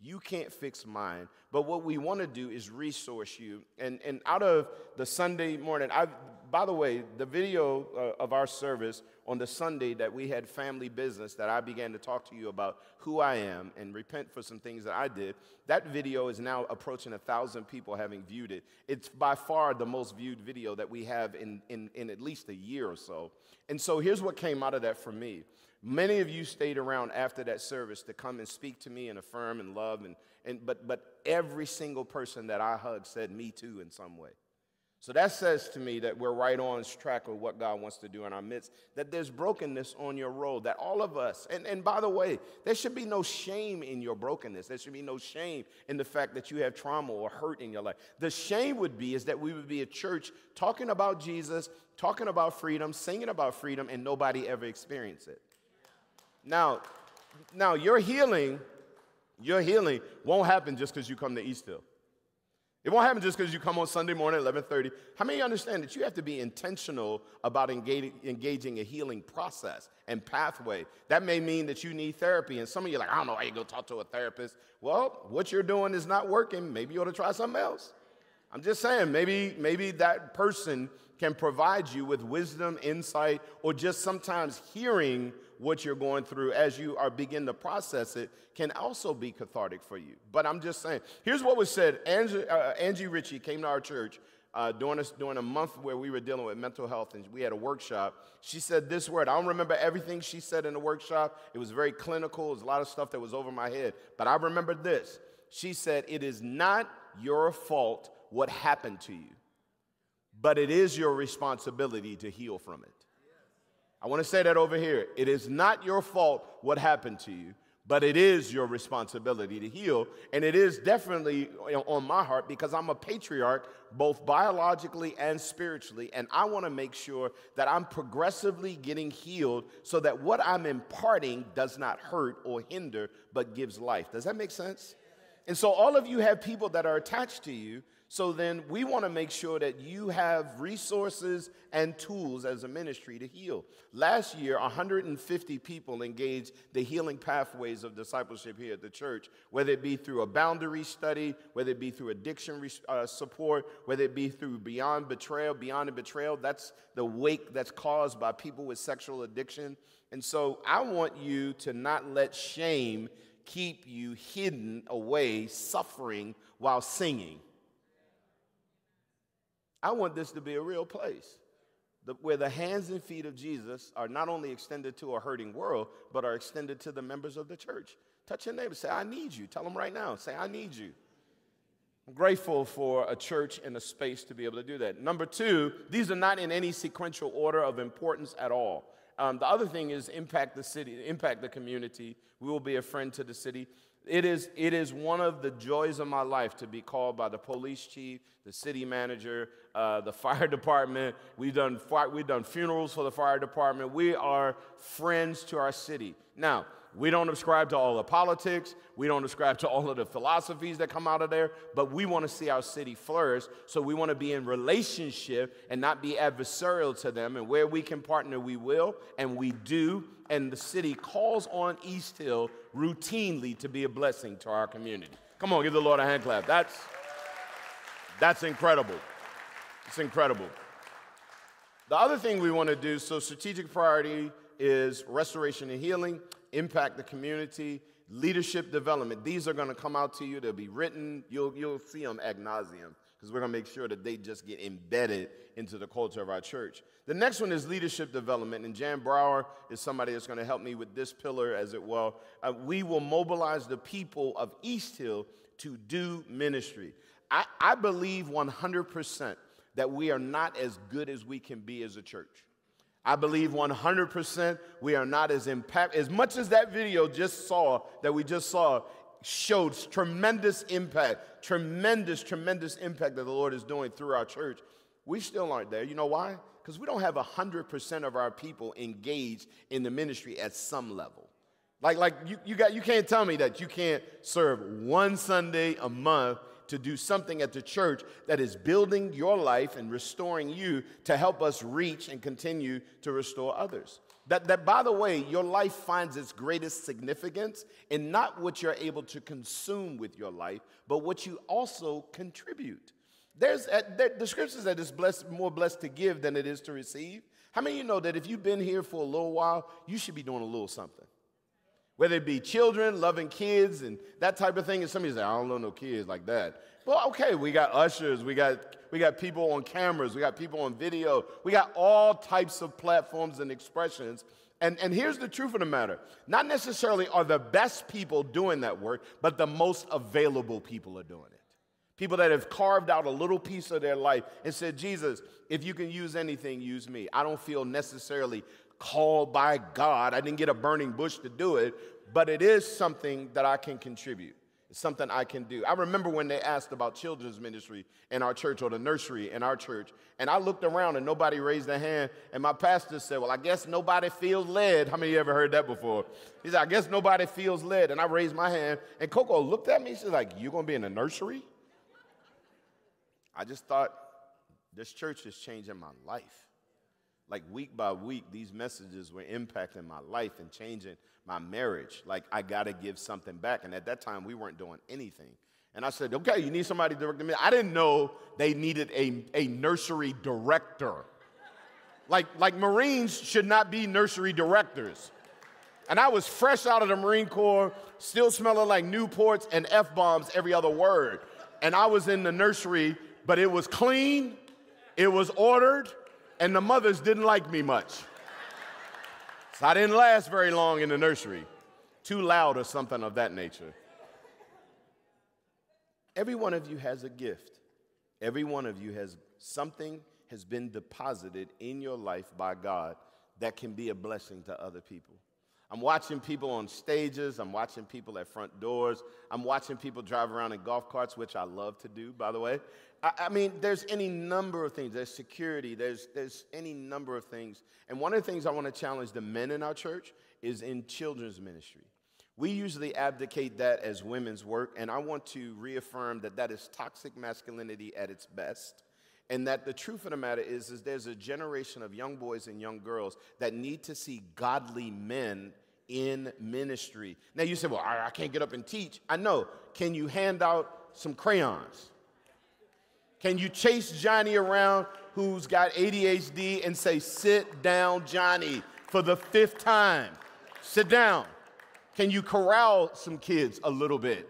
You can't fix mine, but what we want to do is resource you. And, and out of the Sunday morning, I, by the way, the video uh, of our service on the Sunday that we had family business that I began to talk to you about who I am and repent for some things that I did, that video is now approaching a thousand people having viewed it. It's by far the most viewed video that we have in, in, in at least a year or so. And so here's what came out of that for me. Many of you stayed around after that service to come and speak to me and affirm and love, and, and but, but every single person that I hugged said me too in some way. So that says to me that we're right on track with what God wants to do in our midst, that there's brokenness on your road, that all of us, and, and by the way, there should be no shame in your brokenness. There should be no shame in the fact that you have trauma or hurt in your life. The shame would be is that we would be a church talking about Jesus, talking about freedom, singing about freedom, and nobody ever experienced it. Now, now your healing, your healing won't happen just because you come to East Hill. It won't happen just because you come on Sunday morning at eleven thirty. How many of you understand that you have to be intentional about engaging, engaging a healing process and pathway? That may mean that you need therapy. And some of you are like, I don't know, I ain't gonna talk to a therapist. Well, what you're doing is not working. Maybe you ought to try something else. I'm just saying, maybe, maybe that person can provide you with wisdom, insight, or just sometimes hearing what you're going through as you are begin to process it can also be cathartic for you. But I'm just saying, here's what was said. Angie, uh, Angie Ritchie came to our church uh, during, a, during a month where we were dealing with mental health, and we had a workshop. She said this word. I don't remember everything she said in the workshop. It was very clinical. It was a lot of stuff that was over my head. But I remember this. She said, it is not your fault what happened to you, but it is your responsibility to heal from it. I want to say that over here. It is not your fault what happened to you, but it is your responsibility to heal. And it is definitely on my heart because I'm a patriarch, both biologically and spiritually. And I want to make sure that I'm progressively getting healed so that what I'm imparting does not hurt or hinder, but gives life. Does that make sense? And so all of you have people that are attached to you. So then we want to make sure that you have resources and tools as a ministry to heal. Last year, one hundred fifty people engaged the healing pathways of discipleship here at the church, whether it be through a boundary study, whether it be through addiction uh, support, whether it be through Beyond Betrayal, Beyond and Betrayal. That's the wake that's caused by people with sexual addiction. And so I want you to not let shame keep you hidden away, suffering while singing. I want this to be a real place the, where the hands and feet of Jesus are not only extended to a hurting world, but are extended to the members of the church. Touch your neighbor. Say, I need you. Tell them right now. Say, I need you. I'm grateful for a church and a space to be able to do that. Number two, these are not in any sequential order of importance at all. Um, the other thing is impact the city, impact the community. We will be a friend to the city. It is, it is one of the joys of my life to be called by the police chief, the city manager, uh, the fire department. We've done, we've done funerals for the fire department. We are friends to our city. Now, we don't ascribe to all the politics. We don't ascribe to all of the philosophies that come out of there, but we want to see our city flourish, so we want to be in relationship and not be adversarial to them. And where we can partner, we will, and we do. And the city calls on East Hill routinely to be a blessing to our community. Come on, give the Lord a hand clap. That's, that's incredible. It's incredible. The other thing we want to do, so strategic priority is restoration and healing, impact the community, leadership development. These are going to come out to you. They'll be written. You'll, you'll see them ad nauseum because we're going to make sure that they just get embedded into the culture of our church. The next one is leadership development, and Jan Brower is somebody that's going to help me with this pillar as it well. Uh, we will mobilize the people of East Hill to do ministry. I, I believe one hundred percent that we are not as good as we can be as a church. I believe one hundred percent we are not as impact, as much as that video just saw, that we just saw, showed tremendous impact, tremendous, tremendous impact that the Lord is doing through our church. We still aren't there. You know why? Because we don't have one hundred percent of our people engaged in the ministry at some level. Like, like you, you, got, you can't tell me that you can't serve one Sunday a month to do something at the church that is building your life and restoring you to help us reach and continue to restore others. That, that, by the way, your life finds its greatest significance in not what you're able to consume with your life, but what you also contribute. There's, uh, there, the scripture says that it's blessed, more blessed to give than it is to receive. How many of you know that if you've been here for a little while, you should be doing a little something? Whether it be children, loving kids, and that type of thing. And somebody say, I don't know no kids like that. Well, okay, we got ushers, we got, we got people on cameras, we got people on video, we got all types of platforms and expressions. And, and here's the truth of the matter. Not necessarily are the best people doing that work, but the most available people are doing it. People that have carved out a little piece of their life and said, Jesus, if you can use anything, use me. I don't feel necessarily called by God. I didn't get a burning bush to do it, but it is something that I can contribute. It's something I can do. I remember when they asked about children's ministry in our church or the nursery in our church, and I looked around and nobody raised their hand, and my pastor said, well, I guess nobody feels led. How many of you ever heard that before? He said, I guess nobody feels led, and I raised my hand, and Coco looked at me. She's like, you're going to be in the nursery? I just thought, this church is changing my life. Like week by week, these messages were impacting my life and changing my marriage. Like, I got to give something back. And at that time, we weren't doing anything. And I said, okay, you need somebody directing me. I didn't know they needed a, a nursery director. Like, like Marines should not be nursery directors. And I was fresh out of the Marine Corps, still smelling like Newports and F-bombs every other word. And I was in the nursery, but it was clean, it was ordered, and the mothers didn't like me much. So I didn't last very long in the nursery. Too loud or something of that nature. Every one of you has a gift. Every one of you has something has been deposited in your life by God that can be a blessing to other people. I'm watching people on stages. I'm watching people at front doors. I'm watching people drive around in golf carts, which I love to do, by the way. I, I mean, there's any number of things. There's security. There's, there's any number of things. And one of the things I want to challenge the men in our church is in children's ministry. We usually abdicate that as women's work, and I want to reaffirm that that is toxic masculinity at its best. And that the truth of the matter is, is there's a generation of young boys and young girls that need to see godly men in ministry. Now you say, well, I, I can't get up and teach. I know. Can you hand out some crayons? Can you chase Johnny around who's got A D H D and say, sit down, Johnny, for the fifth time? Sit down. Can you corral some kids a little bit?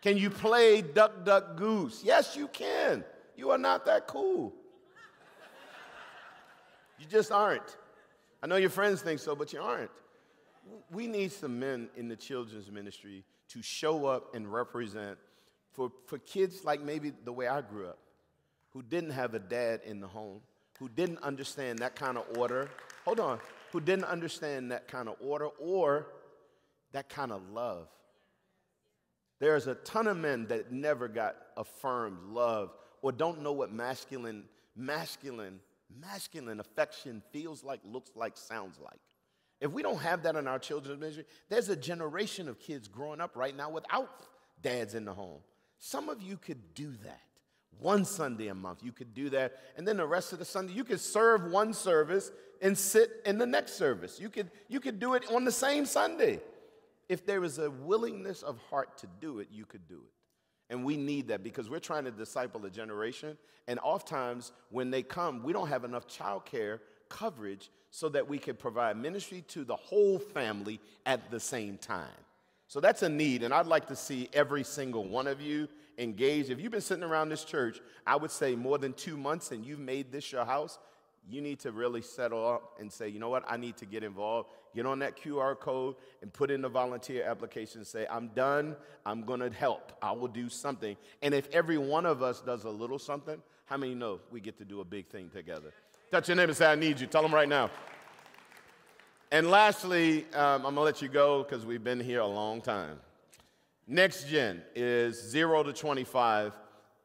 Can you play duck, duck, goose? Yes, you can. You are not that cool. You just aren't. I know your friends think so, but you aren't. We need some men in the children's ministry to show up and represent for, for kids like maybe the way I grew up, who didn't have a dad in the home, who didn't understand that kind of order. Hold on. Who didn't understand that kind of order or that kind of love. There's a ton of men that never got affirmed love, or don't know what masculine, masculine, masculine affection feels like, looks like, sounds like. If we don't have that in our children's ministry, there's a generation of kids growing up right now without dads in the home. Some of you could do that. One Sunday a month, you could do that. And then the rest of the Sunday, you could serve one service and sit in the next service. You could, you could do it on the same Sunday. If there is a willingness of heart to do it, you could do it. And we need that because we're trying to disciple a generation. And oftentimes when they come, we don't have enough childcare coverage so that we can provide ministry to the whole family at the same time. So that's a need. And I'd like to see every single one of you engaged. If you've been sitting around this church, I would say more than two months and you've made this your house, you need to really settle up and say, you know what, I need to get involved. Get on that Q R code and put in the volunteer application and say, I'm done, I'm going to help, I will do something. And if every one of us does a little something, how many know we get to do a big thing together? Touch your neighbor and say, I need you. Tell them right now. And lastly, um, I'm going to let you go because we've been here a long time. Next Gen is zero to twenty-five.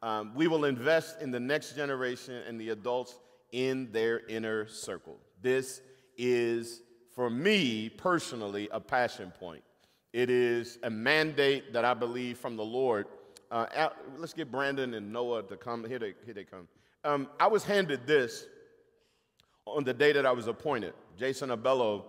Um, we will invest in the next generation and the adults in their inner circle. This is, for me personally, a passion point. It is a mandate that I believe from the Lord. Uh, out, let's get Brandon and Noah to come. Here they, here they come. Um, I was handed this on the day that I was appointed. Jason Abello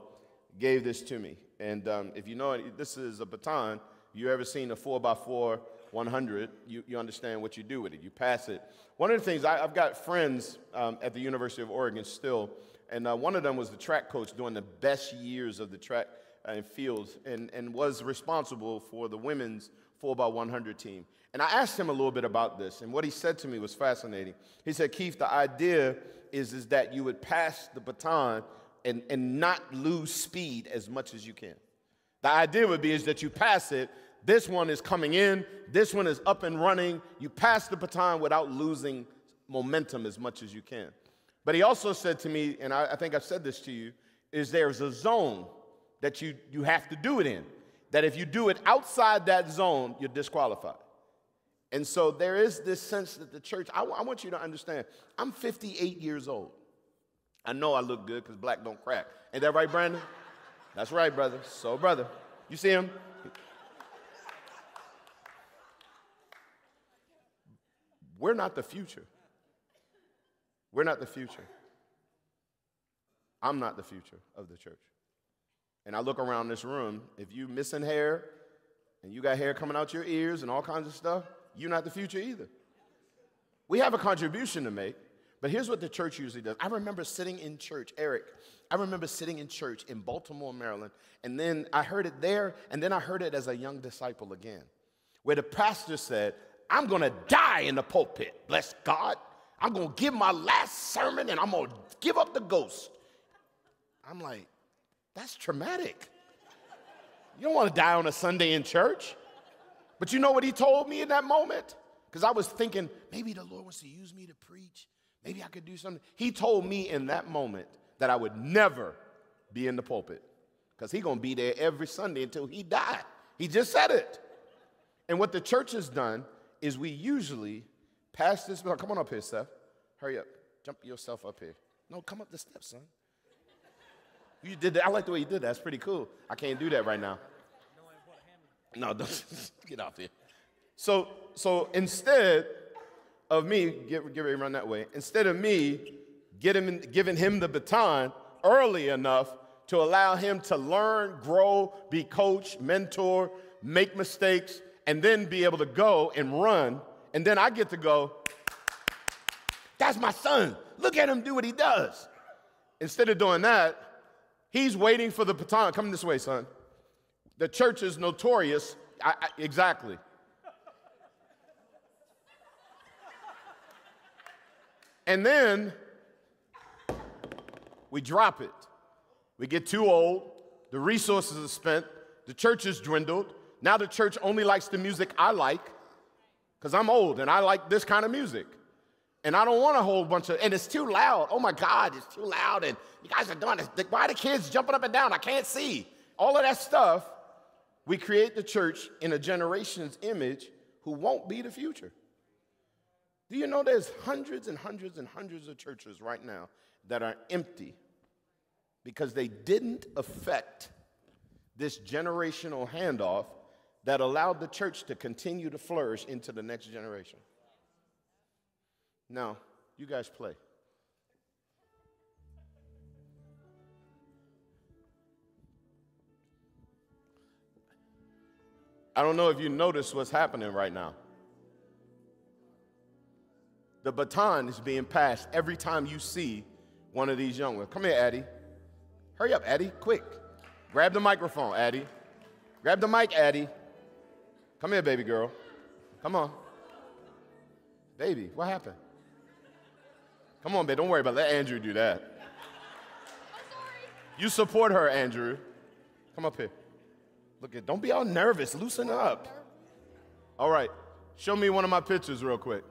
gave this to me. And um, if you know it, this is a baton. If you've ever seen a four by four one hundred, you, you understand what you do with it. You pass it. One of the things, I, I've got friends um, at the University of Oregon still. And uh, one of them was the track coach during the best years of the track and uh, fields and, and was responsible for the women's four by one hundred team. And I asked him a little bit about this, and what he said to me was fascinating. He said, Keith, the idea is, is that you would pass the baton and, and not lose speed as much as you can. The idea would be is that you pass it, This one is coming in. This one is up and running. You pass the baton without losing momentum as much as you can. But he also said to me, and I, I think I've said this to you, is there's a zone that you, you have to do it in, that if you do it outside that zone, you're disqualified. And so there is this sense that the church, I, I want you to understand, I'm fifty-eight years old. I know I look good because black don't crack. Ain't that right, Brandon? That's right, brother. So, brother, you see him? We're not the future. We're not the future. I'm not the future of the church. And I look around this room, if you missing hair and you got hair coming out your ears and all kinds of stuff, you're not the future either. We have a contribution to make, but here's what the church usually does. I remember sitting in church, Eric, I remember sitting in church in Baltimore, Maryland, and then I heard it there, and then I heard it as a young disciple again, where the pastor said, I'm gonna die in the pulpit, bless God. I'm gonna give my last sermon and I'm gonna give up the ghost. I'm like, that's traumatic. You don't want to die on a Sunday in church. But you know what he told me in that moment? Because I was thinking, maybe the Lord wants to use me to preach. Maybe I could do something. He told me in that moment that I would never be in the pulpit because he's going to be there every Sunday until he died. He just said it. And what the church has done is we usually pass this. Come on up here, Seth. Hurry up. Jump yourself up here. No, come up the steps, son. You did that. I like the way you did that. That's pretty cool. I can't do that right now. No, don't. Get off here. So, so instead of me, get, get ready to run that way, instead of me get him in, giving him the baton early enough to allow him to learn, grow, be coached, mentor, make mistakes, and then be able to go and run, and then I get to go, that's my son. Look at him do what he does. Instead of doing that, he's waiting for the baton. Come this way, son. The church is notorious. I, I, exactly. And then we drop it. We get too old. The resources are spent. The church is dwindled. Now the church only likes the music I like because I'm old and I like this kind of music. And I don't want a whole bunch of, and it's too loud. Oh my God, it's too loud. And you guys are doing this. Why are the kids jumping up and down? I can't see. All of that stuff. We create the church in a generation's image who won't be the future. Do you know there's hundreds and hundreds and hundreds of churches right now that are empty because they didn't affect this generational handoff that allowed the church to continue to flourish into the next generation? Now, you guys play. I don't know if you notice what's happening right now. The baton is being passed every time you see one of these young ones. Come here, Addie. Hurry up, Addie, quick. Grab the microphone, Addie. Grab the mic, Addie. Come here, baby girl. Come on. Baby, what happened? Come on, babe, don't worry about it. Let Andrew do that. Oh, sorry. You support her, Andrew. Come up here. Look at, don't be all nervous. Loosen up. All right, show me one of my pictures real quick.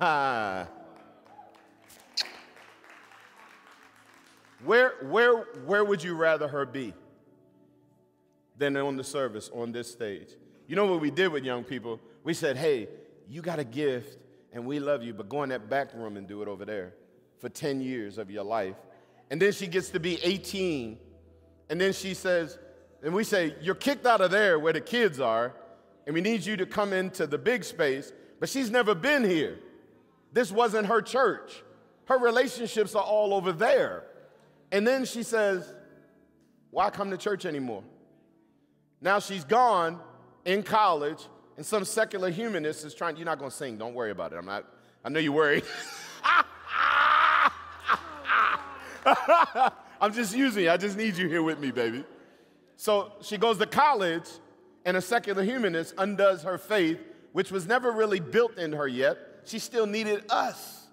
Ha. Where, where, where would you rather her be than on the service, on this stage? You know what we did with young people? We said, hey, you got a gift, and we love you, but go in that back room and do it over there for ten years of your life. And then she gets to be eighteen, and then she says, and we say, you're kicked out of there where the kids are, and we need you to come into the big space, but she's never been here. This wasn't her church. Her relationships are all over there. And then she says, why come to church anymore? Now she's gone in college, and some secular humanist is trying, you're not going to sing, don't worry about it. I'm not, I know you're worried. I'm just using you. I just need you here with me, baby. So she goes to college, and a secular humanist undoes her faith, which was never really built in her yet. She still needed us.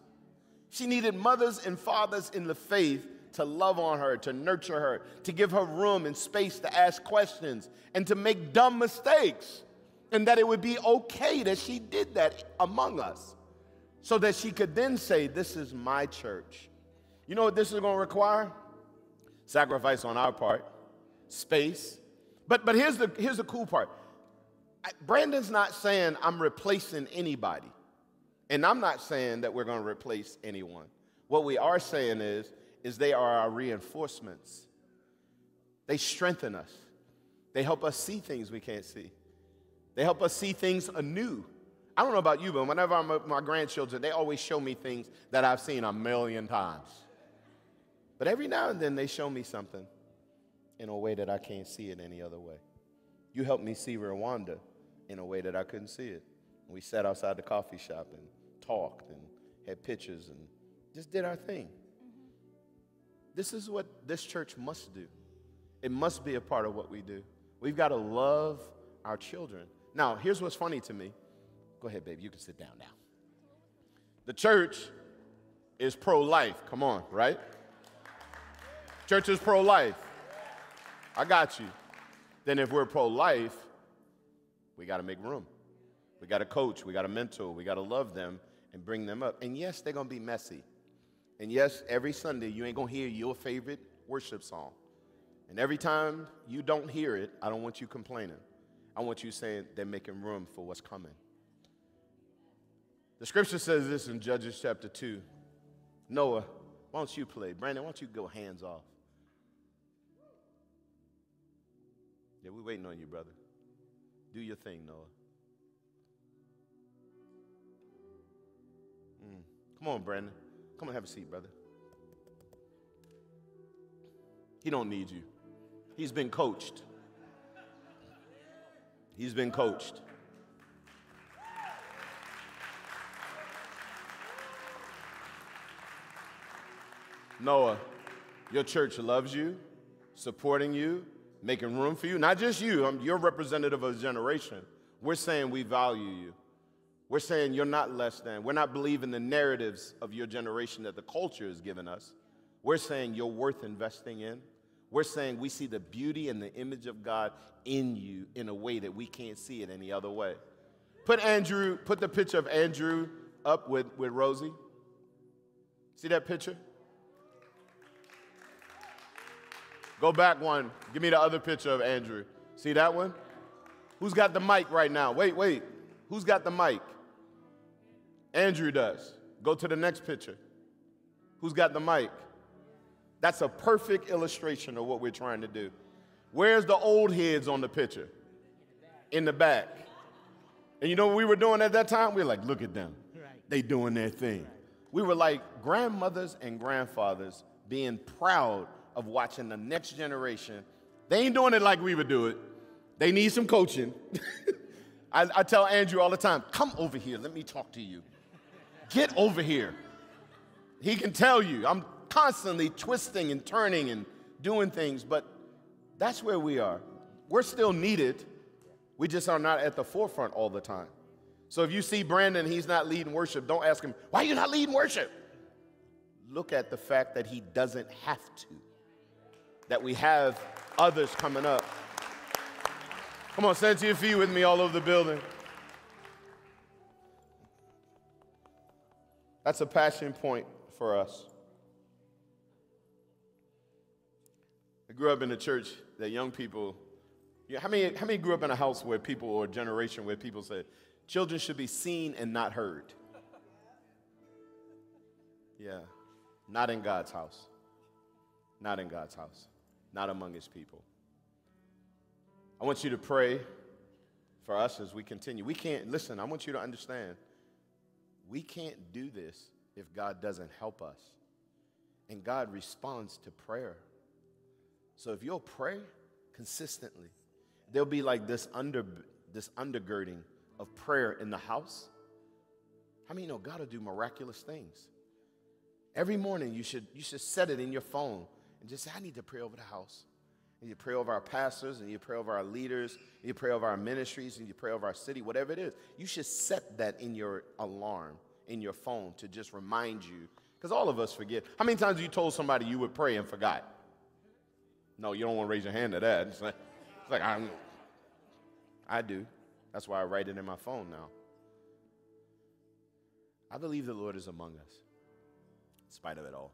She needed mothers and fathers in the faith to love on her, to nurture her, to give her room and space to ask questions and to make dumb mistakes, and that it would be okay that she did that among us so that she could then say, this is my church. You know what this is going to require? Sacrifice on our part, space. But, but here's the, here's the cool part. Brandon's not saying I'm replacing anybody, and I'm not saying that we're going to replace anyone. What we are saying is, is they are our reinforcements. They strengthen us. They help us see things we can't see. They help us see things anew. I don't know about you, but whenever I'm with my grandchildren, they always show me things that I've seen a million times. But every now and then they show me something in a way that I can't see it any other way. You helped me see Rwanda in a way that I couldn't see it. We sat outside the coffee shop and talked and had pictures and just did our thing. This is what this church must do. It must be a part of what we do. We've got to love our children. Now, here's what's funny to me. Go ahead, baby. You can sit down now. The church is pro-life. Come on, right? Church is pro-life. I got you. Then if we're pro-life, we got to make room. We got to coach. We got to mentor. We got to love them and bring them up. And yes, they're going to be messy. And yes, every Sunday you ain't going to hear your favorite worship song. And every time you don't hear it, I don't want you complaining. I want you saying they're making room for what's coming. The scripture says this in Judges chapter two. Noah, why don't you play? Brandon, why don't you go hands off? Yeah, we're waiting on you, brother. Do your thing, Noah. Mm. Come on, Brandon. Come on, have a seat, brother. He don't need you. He's been coached. He's been coached. Noah, your church loves you, supporting you, making room for you. Not just you. I'm, you're representative of a generation. We're saying we value you. We're saying you're not less than. We're not believing the narratives of your generation that the culture has given us. We're saying you're worth investing in. We're saying we see the beauty and the image of God in you in a way that we can't see it any other way. Put Andrew, put the picture of Andrew up with, with Rosie. See that picture? Go back one. Give me the other picture of Andrew. See that one? Who's got the mic right now? Wait, wait. Who's got the mic? Andrew does. Go to the next picture. Who's got the mic? That's a perfect illustration of what we're trying to do. Where's the old heads on the picture? In the back. And you know what we were doing at that time? We were like, look at them. They doing their thing. We were like grandmothers and grandfathers being proud of watching the next generation. They ain't doing it like we would do it. They need some coaching. I, I tell Andrew all the time, come over here, let me talk to you. Get over here. He can tell you. I'm constantly twisting and turning and doing things, but that's where we are. We're still needed. We just are not at the forefront all the time. So if you see Brandon, he's not leading worship, don't ask him, why are you not leading worship? Look at the fact that he doesn't have to. That we have others coming up. Come on, stand to your feet with me all over the building. That's a passion point for us. I grew up in a church that young people, you know, how many, how many grew up in a house where people, or a generation where people said, children should be seen and not heard? Yeah, not in God's house. Not in God's house. Not among his people. I want you to pray for us as we continue. We can't, listen, I want you to understand, we can't do this if God doesn't help us. And God responds to prayer. So if you'll pray consistently, there'll be like this, under, this undergirding of prayer in the house. How many know God will do miraculous things? Every morning you should, you should set it in your phone. And just say, I need to pray over the house. And you pray over our pastors, and you pray over our leaders, and you pray over our ministries, and you pray over our city, whatever it is. You should set that in your alarm, in your phone, to just remind you Because all of us forget. How many times have you told somebody you would pray and forgot? No, you don't want to raise your hand to that. It's like, it's like I'm, I do. That's why I write it in my phone now. I believe the Lord is among us, in spite of it all.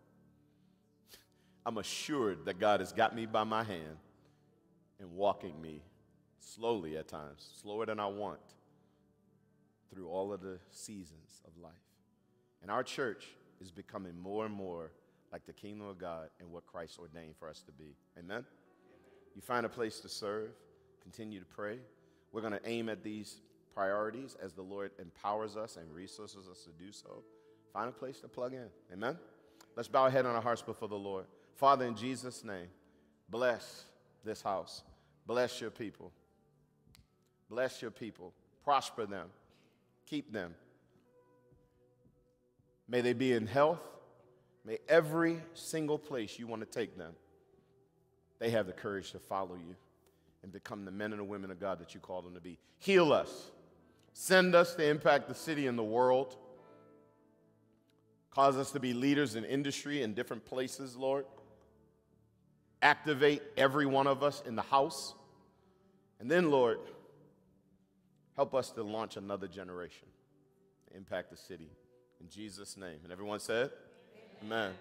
I'm assured that God has got me by my hand and walking me slowly at times, slower than I want, through all of the seasons of life. And our church is becoming more and more like the kingdom of God and what Christ ordained for us to be. Amen? Amen. You find a place to serve, continue to pray. We're going to aim at these priorities as the Lord empowers us and resources us to do so. Find a place to plug in. Amen? Let's bow our head on our hearts before the Lord. Father, in Jesus' name, bless this house. Bless your people. Bless your people. Prosper them. Keep them. May they be in health. May every single place you want to take them, they have the courage to follow you and become the men and the women of God that you call them to be. Heal us. Send us to impact the city and the world. Cause us to be leaders in industry in different places, Lord. Activate every one of us in the house. And then, Lord, help us to launch another generation, impact the city. In Jesus' name. And everyone said, Amen. Amen.